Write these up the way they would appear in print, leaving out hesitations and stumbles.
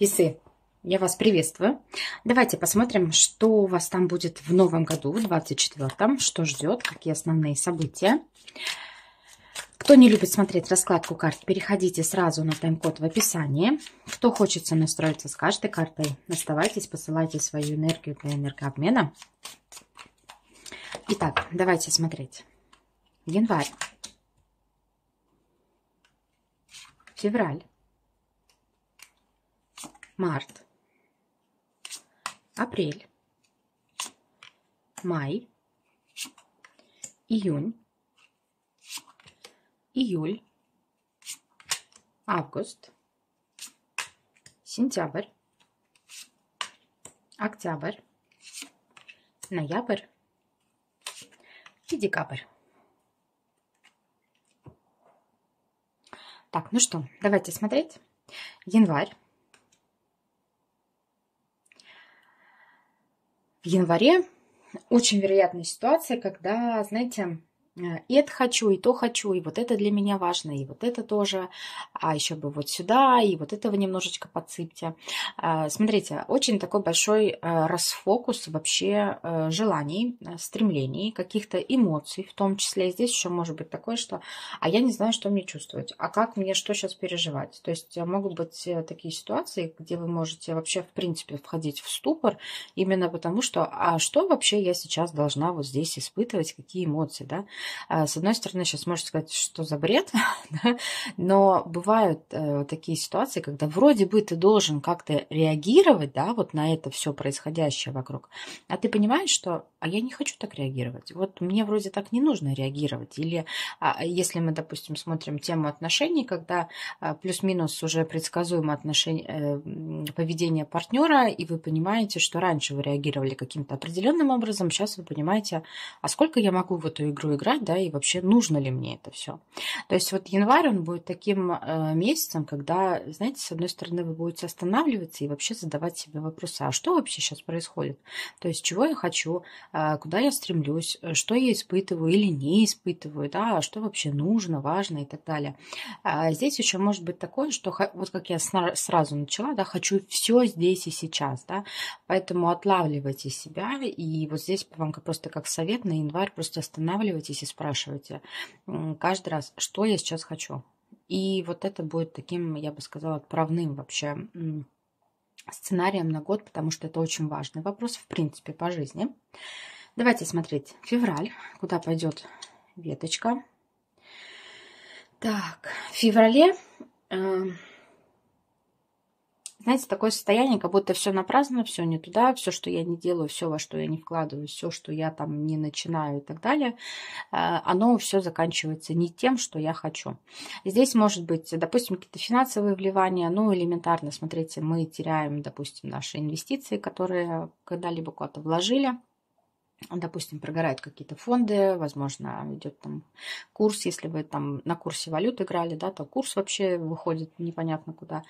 Весы, я вас приветствую. Давайте посмотрим, что у вас там будет в новом году, в 24-м, что ждет, какие основные события. Кто не любит смотреть раскладку карт, переходите сразу на тайм-код в описании. Кто хочет настроиться с каждой картой, оставайтесь, посылайте свою энергию для энергообмена. Итак, давайте смотреть. Январь, февраль, март, апрель, май, июнь, июль, август, сентябрь, октябрь, ноябрь и декабрь. Так, ну что, давайте смотреть. Январь. В январе очень вероятная ситуация, когда, знаете, и это хочу, и то хочу, и вот это для меня важно, и вот это тоже, а еще бы вот сюда, и вот этого немножечко подсыпьте. Смотрите, очень такой большой расфокус вообще желаний, стремлений, каких-то эмоций, в том числе. Здесь еще может быть такое, что «а я не знаю, что мне чувствовать, а как мне что сейчас переживать?». То есть могут быть такие ситуации, где вы можете вообще в принципе входить в ступор, именно потому что «а что вообще я сейчас должна вот здесь испытывать, какие эмоции?». Да? С одной стороны, сейчас можно сказать, что за бред, да? Но бывают такие ситуации, когда вроде бы ты должен как-то реагировать, да, вот на это все происходящее вокруг, а ты понимаешь, что «а я не хочу так реагировать, вот мне вроде так не нужно реагировать». Или если мы, допустим, смотрим тему отношений, когда плюс-минус уже предсказуемо поведение партнера, и вы понимаете, что раньше вы реагировали каким-то определенным образом, сейчас вы понимаете, а сколько я могу в эту игру играть, да, и вообще нужно ли мне это все. То есть вот январь, он будет таким месяцем, когда, знаете, с одной стороны, вы будете останавливаться и вообще задавать себе вопросы, а что вообще сейчас происходит? То есть чего я хочу, куда я стремлюсь, что я испытываю или не испытываю, да, что вообще нужно, важно и так далее. Здесь еще может быть такое, что вот как я сразу начала, да, хочу все здесь и сейчас, да, поэтому отлавливайте себя, и вот здесь вам просто как совет на январь, просто останавливайтесь и спрашивайте каждый раз, что я сейчас хочу. И вот это будет таким, я бы сказала, отправным вообще сценарием на год, потому что это очень важный вопрос, в принципе, по жизни. Давайте смотреть февраль, куда пойдет веточка. Так, в феврале... Знаете, такое состояние, как будто все напрасно, все не туда, все, что я не делаю, все, во что я не вкладываю, все, что я там не начинаю и так далее, оно все заканчивается не тем, что я хочу. Здесь может быть, допустим, какие-то финансовые вливания, ну, элементарно, смотрите, мы теряем, допустим, наши инвестиции, которые когда-либо куда-то вложили. Допустим, прогорают какие-то фонды, возможно, идет там курс, если вы там на курсе валют играли, да, то курс вообще выходит непонятно куда.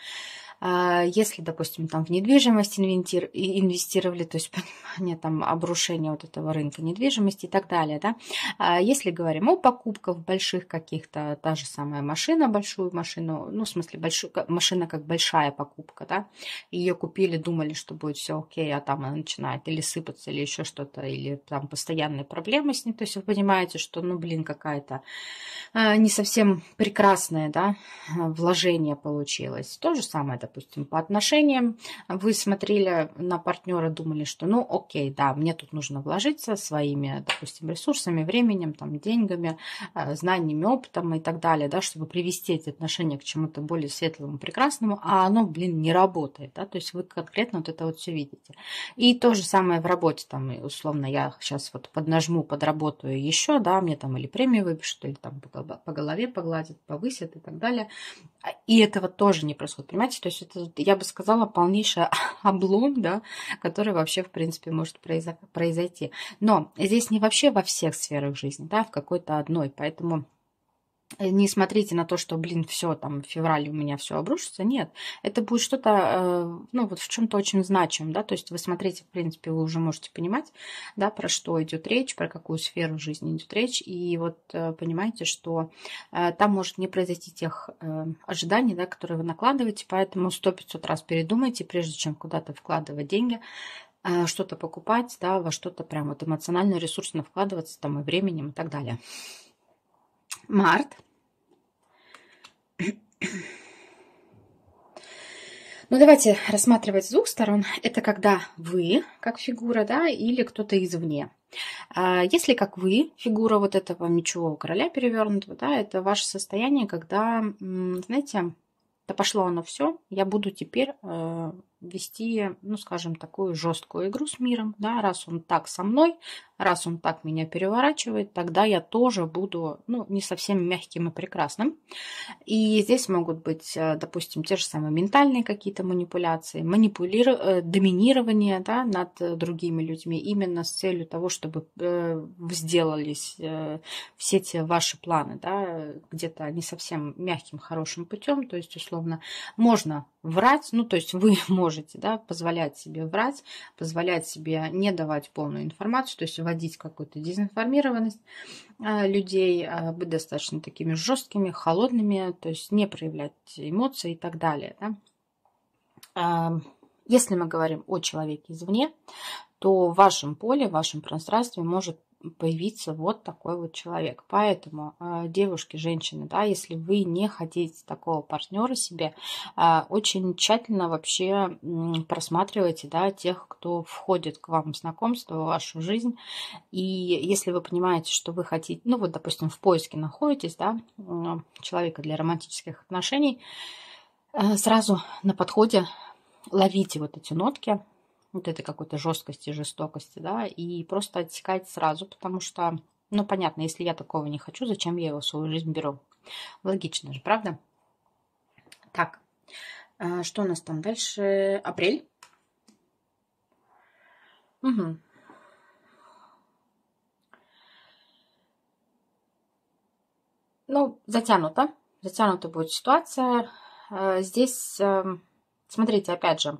Если, допустим, там в недвижимость инвестировали, то есть понимание там обрушения вот этого рынка недвижимости и так далее, да. Если говорим о покупках больших каких-то, та же самая машина, большую машину, ну, в смысле, машина как большая покупка, да, ее купили, думали, что будет все окей, а там она начинает или сыпаться, или еще что-то, или там постоянные проблемы с ней, то есть вы понимаете, что, ну, блин, какая-то не совсем прекрасное, да, вложение получилось. То же самое, допустим, по отношениям. Вы смотрели на партнера, думали, что, ну, окей, да, мне тут нужно вложиться своими, допустим, ресурсами, временем, там, деньгами, знаниями, опытом и так далее, да, чтобы привести эти отношения к чему-то более светлому, прекрасному, а оно, блин, не работает, да, то есть вы конкретно вот это вот все видите. И то же самое в работе, там, условно, я сейчас вот поднажму, подработаю еще, да, мне там или премию выпишут, или там по голове погладят, повысят и так далее. И этого тоже не происходит, понимаете? То есть это, я бы сказала, полнейший облом, да, который вообще, в принципе, может произойти. Но здесь не вообще во всех сферах жизни, да, в какой-то одной, поэтому... Не смотрите на то, что, блин, все, там, в феврале у меня все обрушится. Нет, это будет что-то, ну, вот в чем-то очень значимом, да, то есть вы смотрите, в принципе, вы уже можете понимать, да, про что идет речь, про какую сферу жизни идет речь, и вот понимаете, что там может не произойти тех ожиданий, да, которые вы накладываете, поэтому 100-500 раз передумайте, прежде чем куда-то вкладывать деньги, что-то покупать, да, во что-то прям вот эмоционально, ресурсно вкладываться, там, и временем, и так далее. Март. Ну, давайте рассматривать с двух сторон. Это когда вы, как фигура, да, или кто-то извне. Если как вы, фигура вот этого мечевого короля перевернутого, да, это ваше состояние, когда, знаете, да пошло оно все, я буду теперь вести, ну, скажем, такую жесткую игру с миром, да, раз он так со мной, раз он так меня переворачивает, тогда я тоже буду, ну, не совсем мягким и прекрасным. И здесь могут быть, допустим, те же самые ментальные какие-то манипуляции, доминирование, да, над другими людьми, именно с целью того, чтобы сделались все те ваши планы, да, где-то не совсем мягким, хорошим путем, то есть, условно, можно врать, ну, то есть вы можете, да, позволять себе врать, позволять себе не давать полную информацию, то есть вводить какую-то дезинформированность людей, быть достаточно такими жесткими, холодными, то есть не проявлять эмоции и так далее. Да. Если мы говорим о человеке извне, то в вашем поле, в вашем пространстве может появиться вот такой вот человек. Поэтому, девушки, женщины, да, если вы не хотите такого партнера себе, очень тщательно вообще просматривайте, да, тех, кто входит к вам в знакомство, в вашу жизнь. И если вы понимаете, что вы хотите, ну вот, допустим, в поиске находитесь, да, человека для романтических отношений, сразу на подходе ловите вот эти нотки, вот этой какой-то жесткости, жестокости, да, и просто отсекать сразу, потому что, ну, понятно, если я такого не хочу, зачем я его в свою жизнь беру? Логично же, правда? Так, что у нас там дальше? Апрель. Угу. Ну, затянуто. Затянута будет ситуация. Здесь, смотрите, опять же,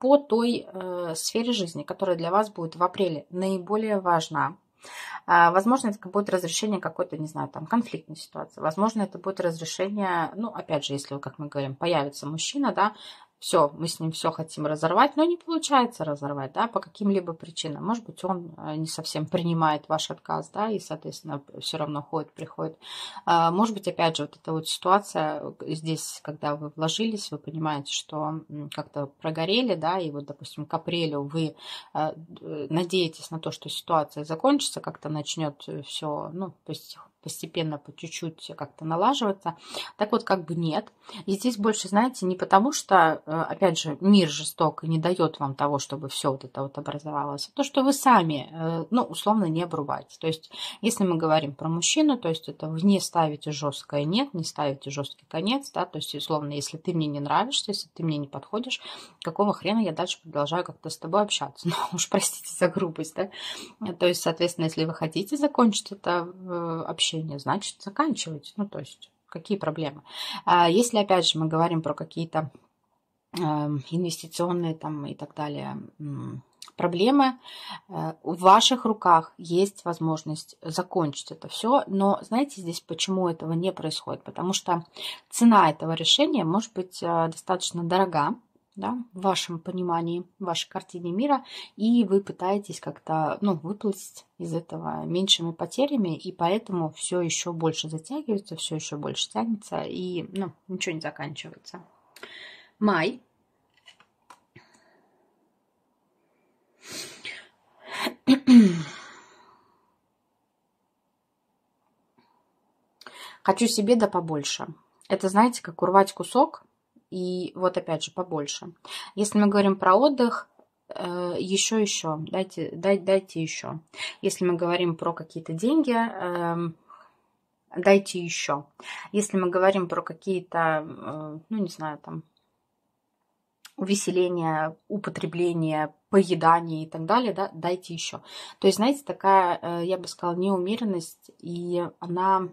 по той сфере жизни, которая для вас будет в апреле наиболее важна. Возможно, это будет разрешение какой-то, не знаю, там, конфликтной ситуации. Возможно, это будет разрешение, ну, опять же, если, как мы говорим, появится мужчина, да, все, мы с ним все хотим разорвать, но не получается разорвать, да, по каким-либо причинам. Может быть, он не совсем принимает ваш отказ, да, и, соответственно, все равно ходит, приходит. Может быть, опять же, вот эта вот ситуация здесь, когда вы вложились, вы понимаете, что как-то прогорели, да, и вот, допустим, к апрелю вы надеетесь на то, что ситуация закончится, как-то начнет все, ну, то есть постепенно, по чуть-чуть как-то налаживаться. Так вот, как бы нет. И здесь больше, знаете, не потому что, опять же, мир жесток и не дает вам того, чтобы все вот это вот образовалось, а то, что вы сами, ну, условно, не обрубаете. То есть, если мы говорим про мужчину, то есть это вы не ставите жесткое нет, не ставите жесткий конец, да, то есть, условно, если ты мне не нравишься, если ты мне не подходишь, какого хрена я дальше продолжаю как-то с тобой общаться? Ну, уж простите за грубость, да. То есть, соответственно, если вы хотите закончить это общение, значит, заканчивайте. Ну, то есть, какие проблемы? Если, опять же, мы говорим про какие-то инвестиционные там и так далее проблемы, в ваших руках есть возможность закончить это все, но знаете, здесь почему этого не происходит? Потому что цена этого решения может быть достаточно дорога, да, в вашем понимании, в вашей картине мира, и вы пытаетесь как-то, ну, выплатить из этого меньшими потерями, и поэтому все еще больше затягивается, все еще больше тянется, и, ну, ничего не заканчивается. Май. Хочу себе да побольше. Это, знаете, как урвать кусок. И вот опять же побольше. Если мы говорим про отдых, еще, дайте еще. Если мы говорим про какие-то деньги, дайте еще. Если мы говорим про какие-то, ну не знаю, там, увеселения, употребления, поедание и так далее, да, дайте еще. То есть, знаете, такая, я бы сказала, неумеренность, и она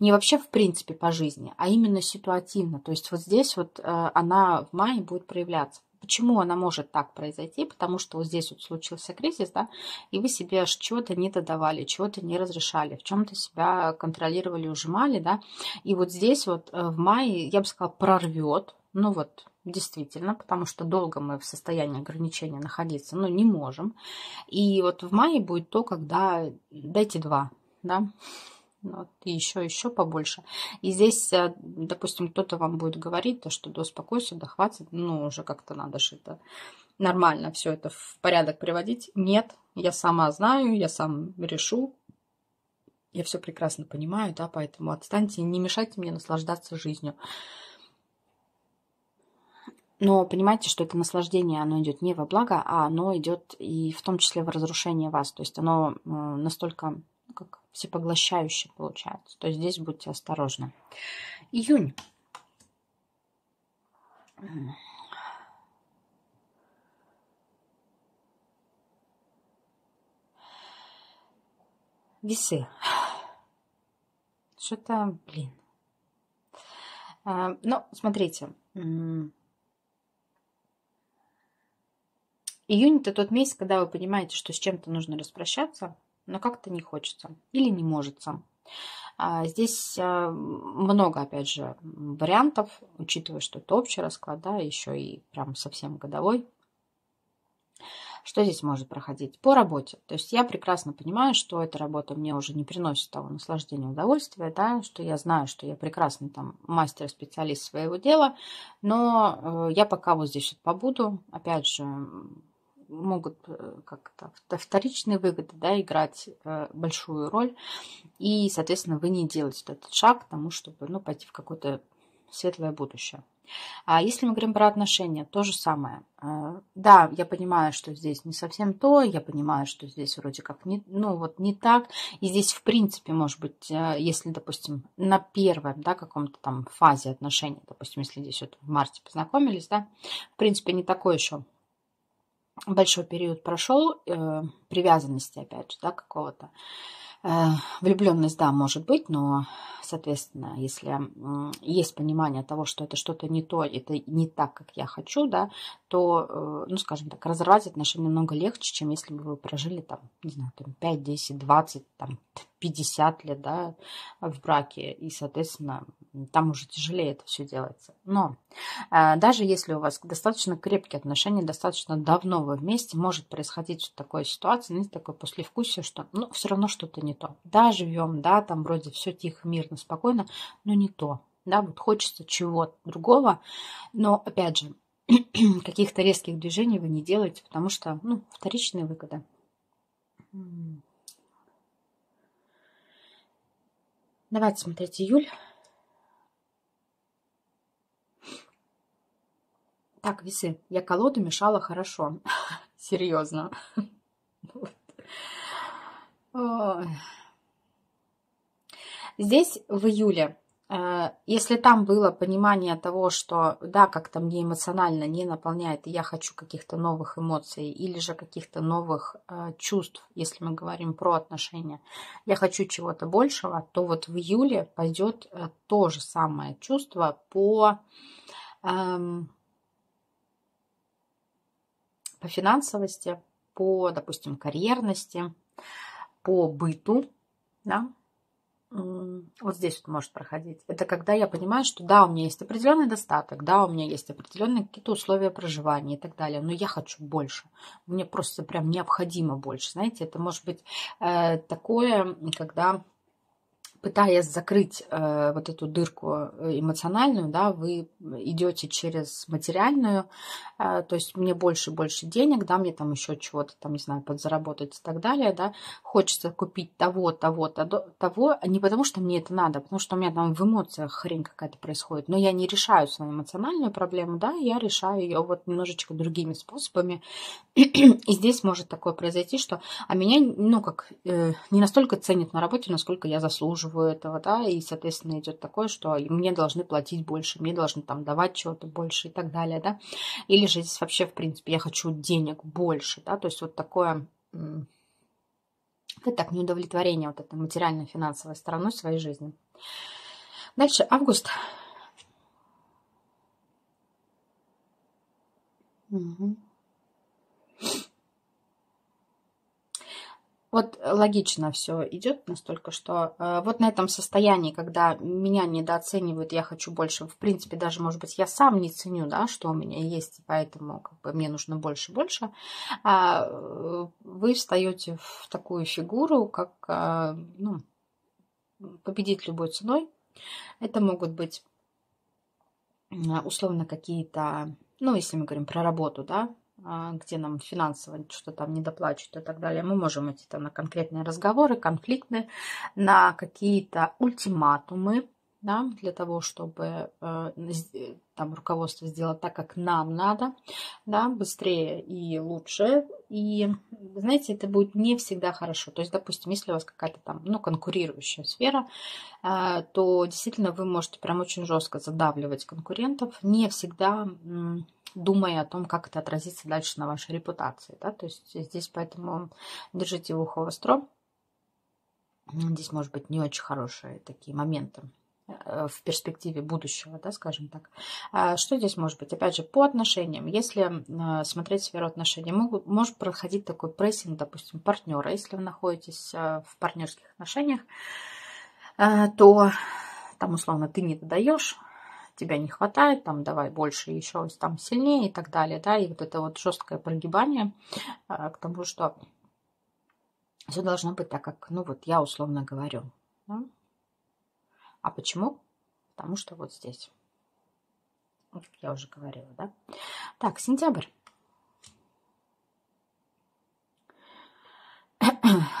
Не вообще в принципе по жизни, а именно ситуативно. То есть вот здесь вот она в мае будет проявляться. Почему она может так произойти? Потому что вот здесь вот случился кризис, да, и вы себе чего-то не додавали, чего-то не разрешали, в чем-то себя контролировали, ужимали, да. И вот здесь вот в мае, я бы сказала, прорвет, ну вот действительно, потому что долго мы в состоянии ограничения находиться, но не можем. И вот в мае будет то, когда дайте два, да. Вот, и еще побольше. И здесь, допустим, кто-то вам будет говорить, то, что да успокойся, да хватит, ну уже как-то надо же это нормально все это в порядок приводить. Нет, я сама знаю, я сам решу, я все прекрасно понимаю, да, поэтому отстаньте, не мешайте мне наслаждаться жизнью. Но понимаете, что это наслаждение, оно идет не во благо, а оно идет и в том числе в разрушение вас. То есть оно настолько как всепоглощающий получается. То есть здесь будьте осторожны. Июнь. Весы. Что-то, блин. Ну, смотрите. Июнь – это тот месяц, когда вы понимаете, что с чем-то нужно распрощаться, но как-то не хочется или не может. Здесь много, опять же, вариантов, учитывая, что это общий расклад, да, еще и прям совсем годовой. Что здесь может проходить? По работе. То есть я прекрасно понимаю, что эта работа мне уже не приносит того наслаждения, удовольствия, да, что я знаю, что я прекрасный там мастер-специалист своего дела, но я пока вот здесь вот побуду, опять же, могут как-то вторичные выгоды, да, играть большую роль. И, соответственно, вы не делаете этот шаг к тому, чтобы, ну, пойти в какое-то светлое будущее. А если мы говорим про отношения, то же самое. Да, я понимаю, что здесь не совсем то, я понимаю, что здесь вроде как не, ну, вот не так. И здесь, в принципе, может быть, если, допустим, на первом, да, каком-то там фазе отношений, допустим, если здесь вот в марте познакомились, да, в принципе, не такой еще большой период прошел, привязанности, опять же, да, какого-то. Влюбленность, да, может быть, но, соответственно, если есть понимание того, что это что-то не то, это не так, как я хочу, да, то, ну, скажем так, разорвать отношения намного легче, чем если бы вы прожили, там, не знаю, там 5, 10, 20, там, 50 лет, да, в браке, и, соответственно, там уже тяжелее это все делается. Но даже если у вас достаточно крепкие отношения, достаточно давно вы вместе, может происходить вот такая ситуация, знаете, такое послевкусие, что, ну, все равно что-то не то. Да, живем, да, там вроде все тихо, мирно, спокойно, но не то, да, вот хочется чего-то другого, но, опять же, каких-то резких движений вы не делаете, потому что, ну, вторичные выгоды. Давайте смотреть июль. Так, весы, я колоду мешала хорошо. Серьезно. Здесь в июле, если там было понимание того, что да, как-то мне эмоционально не наполняет, и я хочу каких-то новых эмоций или же каких-то новых чувств, если мы говорим про отношения, я хочу чего-то большего, то вот в июле пойдет то же самое чувство по финансовости, по, допустим, карьерности, по быту, да, вот здесь вот может проходить. Это когда я понимаю, что да, у меня есть определенный достаток, да, у меня есть определенные какие-то условия проживания и так далее, но я хочу больше, мне просто прям необходимо больше, знаете, это может быть такое, когда, пытаясь закрыть вот эту дырку эмоциональную, да, вы идете через материальную, то есть мне больше и больше денег, да, мне там еще чего-то, там, не знаю, подзаработать и так далее, да, хочется купить того, не потому что мне это надо, потому что у меня там в эмоциях хрень какая-то происходит, но я не решаю свою эмоциональную проблему, да, я решаю ее вот немножечко другими способами, и здесь может такое произойти, что, а меня, ну, как, не настолько ценят на работе, насколько я заслуживаю этого, да, и, соответственно, идет такое, что мне должны платить больше, мне должны там давать чего-то больше и так далее, да, или же здесь вообще, в принципе, я хочу денег больше, да, то есть вот такое, это так, неудовлетворение вот этой материально-финансовой стороной своей жизни. Дальше август. Угу. Вот логично все идет настолько, что вот на этом состоянии, когда меня недооценивают, я хочу больше, в принципе, даже, может быть, я сам не ценю, да, что у меня есть, поэтому как бы мне нужно больше, вы встаете в такую фигуру, как ну, победить любой ценой. Это могут быть условно какие-то, ну, если мы говорим про работу, да, где нам финансово что-то там недоплачут и так далее, мы можем идти там на конкретные разговоры, конфликты, на какие-то ультиматумы, да, для того, чтобы там руководство сделать так, как нам надо, да, быстрее и лучше. И, знаете, это будет не всегда хорошо. То есть, допустим, если у вас какая-то там, ну, конкурирующая сфера, то действительно вы можете прям очень жестко задавливать конкурентов, не всегда думая о том, как это отразится дальше на вашей репутации. Да? То есть здесь поэтому держите ухо востро. Здесь, может быть, не очень хорошие такие моменты в перспективе будущего, да, скажем так. Что здесь может быть? Опять же, по отношениям. Если смотреть сферу отношений, может проходить такой прессинг, допустим, партнера. Если вы находитесь в партнерских отношениях, то там, условно, ты не додаешь, тебя не хватает, там давай больше, еще там сильнее и так далее, да, и вот это вот жесткое прогибание к тому, что все должно быть так, как, ну вот я условно говорю, да? А почему? Потому что вот здесь, вот как я уже говорила, да. Так, сентябрь.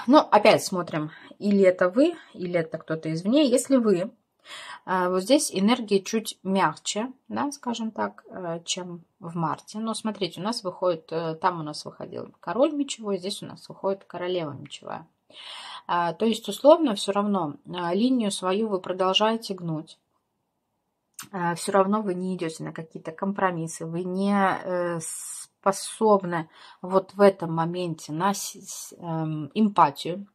Ну, опять смотрим, или это вы, или это кто-то извне. Если вы, вот здесь энергии чуть мягче, да, скажем так, чем в марте. Но смотрите, у нас выходит, там у нас выходил король мечевой, здесь у нас выходит королева мечевая. То есть, условно, все равно линию свою вы продолжаете гнуть. Все равно вы не идете на какие-то компромиссы, вы не способны вот в этом моменте на эмпатию,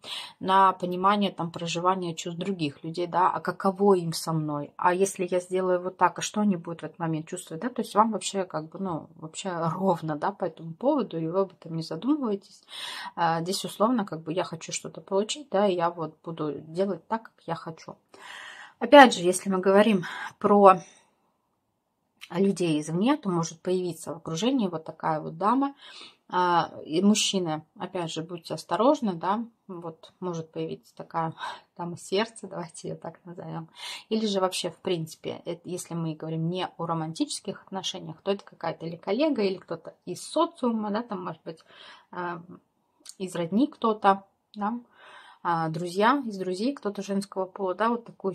на понимание там проживания чувств других людей, да, а каково им со мной, а если я сделаю вот так, а что они будут в этот момент чувствовать, да, то есть вам вообще как бы, ну, вообще ровно, да, по этому поводу, и вы об этом не задумываетесь. Здесь условно как бы я хочу что-то получить, да, и я вот буду делать так, как я хочу. Опять же, если мы говорим про людей извне, то может появиться в окружении вот такая вот дама. И мужчины, опять же, будьте осторожны, да, вот может появиться такая дама сердца, давайте ее так назовем. Или же вообще, в принципе, это, если мы говорим не о романтических отношениях, то это какая-то или коллега, или кто-то из социума, да, там может быть из родни кто-то, да, друзья, из друзей кто-то женского пола, да, вот такую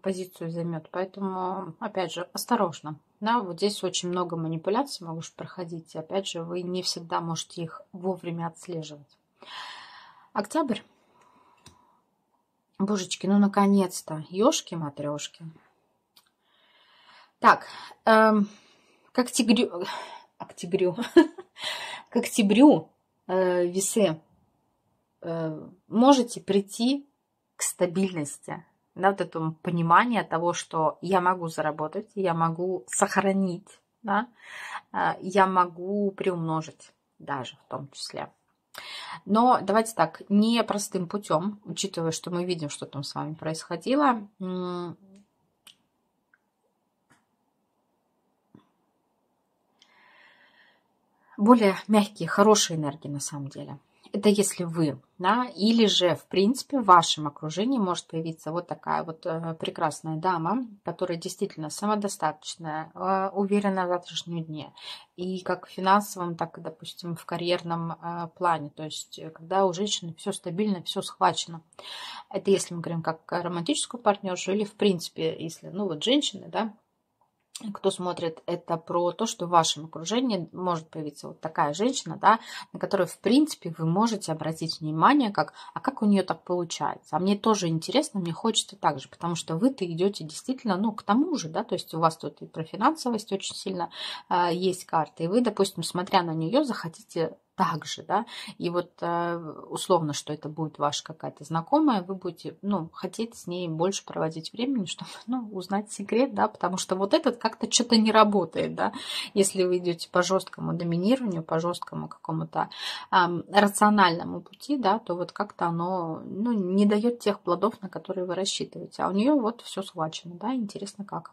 позицию займет. Поэтому, опять же, осторожно. Да, вот здесь очень много манипуляций может проходить, и опять же, вы не всегда можете их вовремя отслеживать. Октябрь. Божечки, ну наконец-то, ёшки-матрёшки. Так, к октябрю весы можете прийти к стабильности, да, вот этому пониманию того, что я могу заработать, я могу сохранить, да, я могу приумножить даже в том числе. Но давайте так, не простым путем, учитывая, что мы видим, что там с вами происходило. Более мягкие, хорошие энергии на самом деле. Это если вы, да, или же, в принципе, в вашем окружении может появиться вот такая вот прекрасная дама, которая действительно самодостаточная, уверена в завтрашнем дне. И как в финансовом, так и, допустим, в карьерном плане. То есть, когда у женщины все стабильно, все схвачено. Это если мы говорим как романтическую партнершу или, в принципе, если, ну вот женщины, да, кто смотрит, это про то, что в вашем окружении может появиться вот такая женщина, да, на которую, в принципе, вы можете обратить внимание, как, а как у нее так получается. А мне тоже интересно, мне хочется так же, потому что вы-то идете действительно, ну, к тому же, да, то есть у вас тут и про финансовость очень сильно есть карты, и вы, допустим, смотря на нее, захотите также, да, и вот условно, что это будет ваша какая-то знакомая, вы будете, ну, хотеть с ней больше проводить времени, чтобы, ну, узнать секрет, да, потому что вот этот как-то что-то не работает, да, если вы идете по жесткому доминированию, по жесткому какому-то рациональному пути, да, то вот как-то оно, ну, не дает тех плодов, на которые вы рассчитываете, а у нее вот все схвачено, да, интересно как.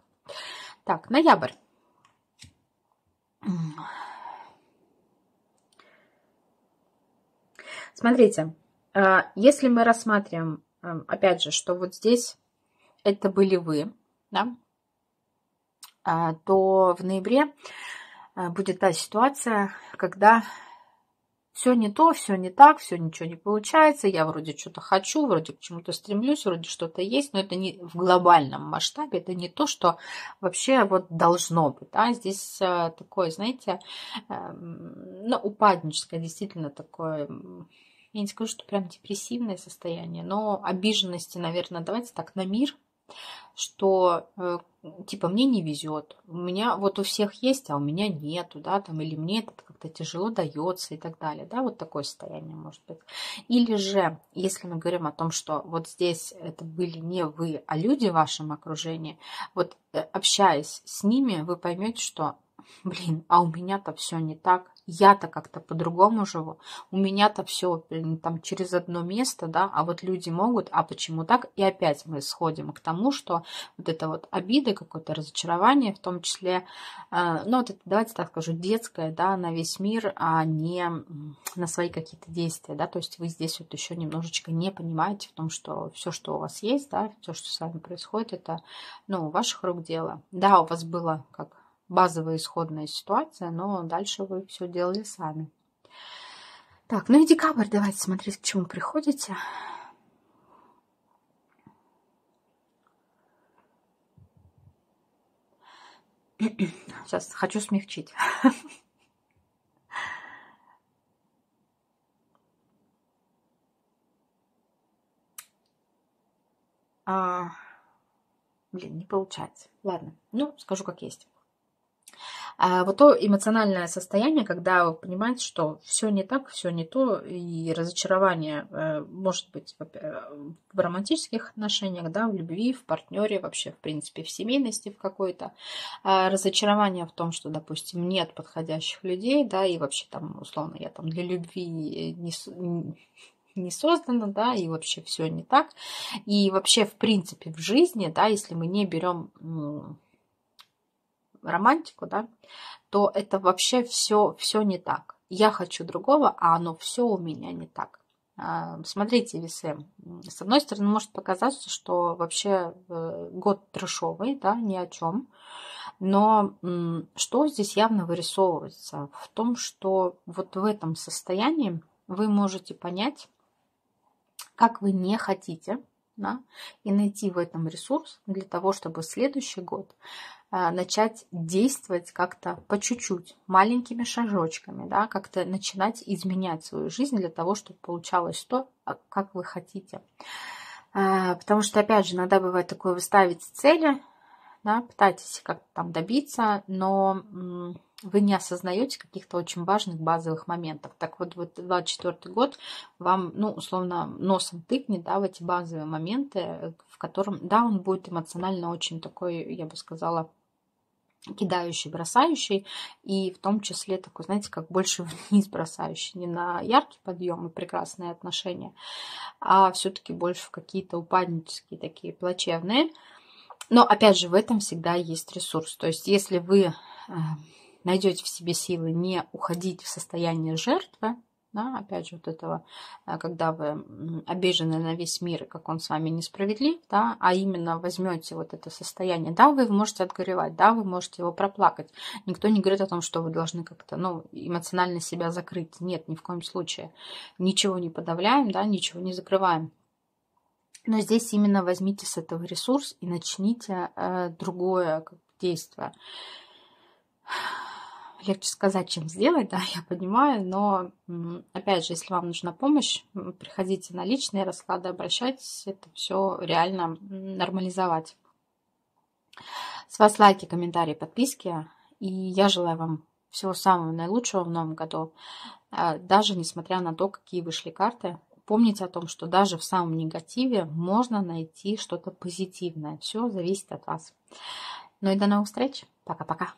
Так, ноябрь. Смотрите, если мы рассматриваем, опять же, что вот здесь это были вы, да, то в ноябре будет та ситуация, когда все не то, все не так, все ничего не получается, я вроде что-то хочу, вроде к чему-то стремлюсь, вроде что-то есть, но это не в глобальном масштабе, это не то, что вообще вот должно быть. Да? Здесь такое, знаете, ну, упадническое, действительно такое, я не скажу, что прям депрессивное состояние, но обиженности, наверное, давайте так, на мир, что типа мне не везет, у меня вот у всех есть, а у меня нету, да, там, или мне это как-то тяжело дается и так далее, да, вот такое состояние может быть. Или же, если мы говорим о том, что вот здесь это были не вы, а люди в вашем окружении, вот общаясь с ними, вы поймете, что, блин, а у меня-то все не так, я-то как-то по-другому живу, у меня-то все там через одно место, да, а вот люди могут, а почему так? И опять мы сходим к тому, что вот это вот обида, какое-то разочарование, в том числе, ну вот это, давайте так скажу, детское, да, на весь мир, а не на свои какие-то действия, да, то есть вы здесь вот еще немножечко не понимаете в том, что все, что у вас есть, да, все, что с вами происходит, это, ну, ваших рук дело. Да, у вас было как базовая исходная ситуация, но дальше вы все делали сами. Так, ну и декабрь, давайте смотреть, к чему приходите. Сейчас хочу смягчить. Блин, не получается. Ладно, ну, скажу как есть. Вот то эмоциональное состояние, когда вы понимаете, что все не так, все не то, и разочарование может быть в романтических отношениях, да, в любви, в партнере, вообще, в принципе, в семейности в какой-то. Разочарование в том, что, допустим, нет подходящих людей, да, и вообще там, условно, я там для любви не создана, да, и вообще все не так. И вообще, в принципе, в жизни, да, если мы не берем романтику, да, то это вообще все не так. Я хочу другого, а оно все у меня не так. Смотрите, весы, с одной стороны, может показаться, что вообще год трешовый, да, ни о чем, но что здесь явно вырисовывается? В том, что вот в этом состоянии вы можете понять, как вы не хотите, да, и найти в этом ресурс для того, чтобы в следующий год начать действовать как-то по чуть-чуть, маленькими шажочками, да, как-то начинать изменять свою жизнь для того, чтобы получалось то, как вы хотите. Потому что, опять же, иногда бывает такое, вы ставите цели, да, пытаетесь как-то там добиться, но вы не осознаете каких-то очень важных базовых моментов. Так вот, 2024 год вам, ну, условно, носом тыкнет, да, в эти базовые моменты, в котором, да, он будет эмоционально очень такой, я бы сказала, кидающий, бросающий, и в том числе такой, знаете, как больше вниз бросающий, не на яркий подъем и прекрасные отношения, а все-таки больше в какие-то упаднические, такие плачевные. Но, опять же, в этом всегда есть ресурс. То есть, если вы найдете в себе силы не уходить в состояние жертвы, да, опять же, вот этого, когда вы обижены на весь мир, и как он с вами несправедлив, да, а именно возьмете вот это состояние, да, вы можете отгоревать, да, вы можете его проплакать. Никто не говорит о том, что вы должны как-то, ну, эмоционально себя закрыть. Нет, ни в коем случае. Ничего не подавляем, да, ничего не закрываем. Но здесь именно возьмите с этого ресурс и начните другое действие. Легче сказать, чем сделать, да, я понимаю, но, опять же, если вам нужна помощь, приходите на личные расклады, обращайтесь, это все реально нормализовать. С вас лайки, комментарии, подписки, и я желаю вам всего самого наилучшего в новом году, даже несмотря на то, какие вышли карты. Помните о том, что даже в самом негативе можно найти что-то позитивное. Все зависит от вас. Ну и до новых встреч. Пока-пока.